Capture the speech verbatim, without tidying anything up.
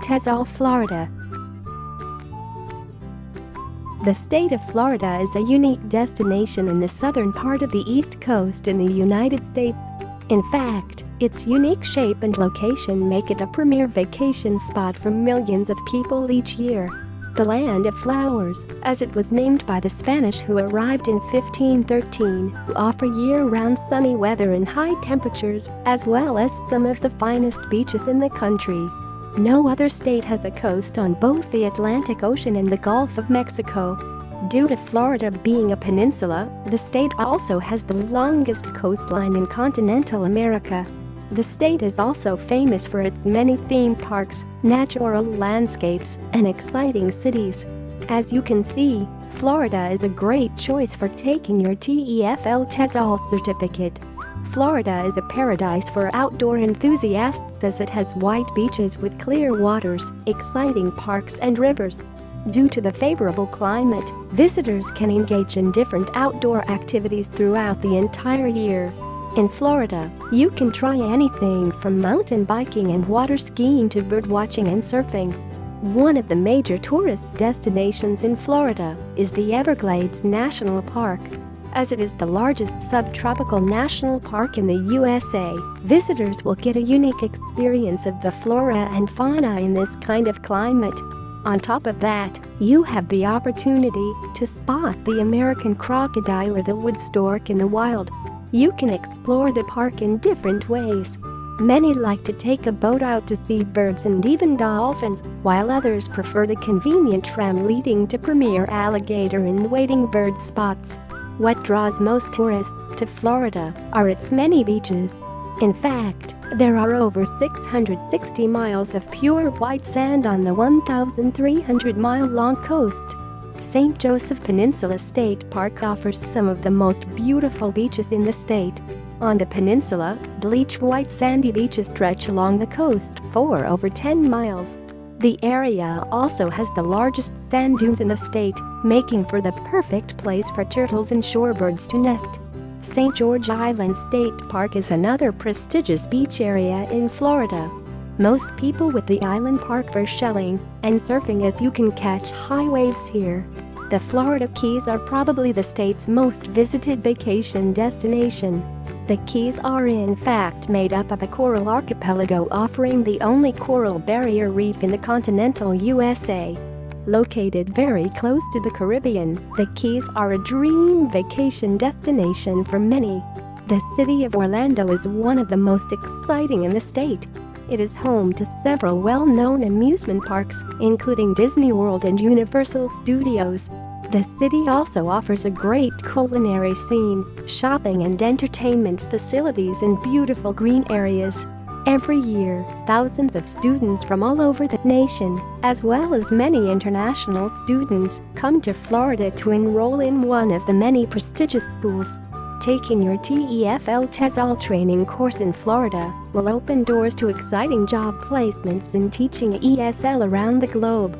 Tazewell, Florida. The state of Florida is a unique destination in the southern part of the East Coast in the United States. In fact, its unique shape and location make it a premier vacation spot for millions of people each year. The Land of Flowers, as it was named by the Spanish who arrived in fifteen thirteen, offer year-round sunny weather and high temperatures, as well as some of the finest beaches in the country. No other state has a coast on both the Atlantic Ocean and the Gulf of Mexico. Due to Florida being a peninsula, the state also has the longest coastline in continental America. The state is also famous for its many theme parks, natural landscapes, and exciting cities. As you can see, Florida is a great choice for taking your T E F L TESOL certificate. Florida is a paradise for outdoor enthusiasts as it has white beaches with clear waters, exciting parks and rivers. Due to the favorable climate, visitors can engage in different outdoor activities throughout the entire year. In Florida, you can try anything from mountain biking and water skiing to bird watching and surfing. One of the major tourist destinations in Florida is the Everglades National Park. As it is the largest subtropical national park in the U S A, visitors will get a unique experience of the flora and fauna in this kind of climate. On top of that, you have the opportunity to spot the American crocodile or the wood stork in the wild. You can explore the park in different ways. Many like to take a boat out to see birds and even dolphins, while others prefer the convenient tram leading to premier alligator and wading bird spots. What draws most tourists to Florida are its many beaches. In fact, there are over six hundred sixty miles of pure white sand on the one thousand three hundred mile long coast. Saint Joseph Peninsula State Park offers some of the most beautiful beaches in the state. On the peninsula, bleach-white sandy beaches stretch along the coast for over ten miles. The area also has the largest sand dunes in the state, making for the perfect place for turtles and shorebirds to nest. Saint George Island State Park is another prestigious beach area in Florida. Most people with the island park for shelling and surfing as you can catch high waves here. The Florida Keys are probably the state's most visited vacation destination. The Keys are in fact made up of a coral archipelago offering the only coral barrier reef in the continental U S A. Located very close to the Caribbean, the Keys are a dream vacation destination for many. The city of Orlando is one of the most exciting in the state. It is home to several well-known amusement parks, including Disney World and Universal Studios. The city also offers a great culinary scene, shopping and entertainment facilities in beautiful green areas. Every year, thousands of students from all over the nation, as well as many international students, come to Florida to enroll in one of the many prestigious schools. Taking your T E F L TESOL training course in Florida will open doors to exciting job placements in teaching E S L around the globe.